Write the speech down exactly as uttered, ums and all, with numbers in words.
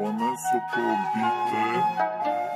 wanna so go be there.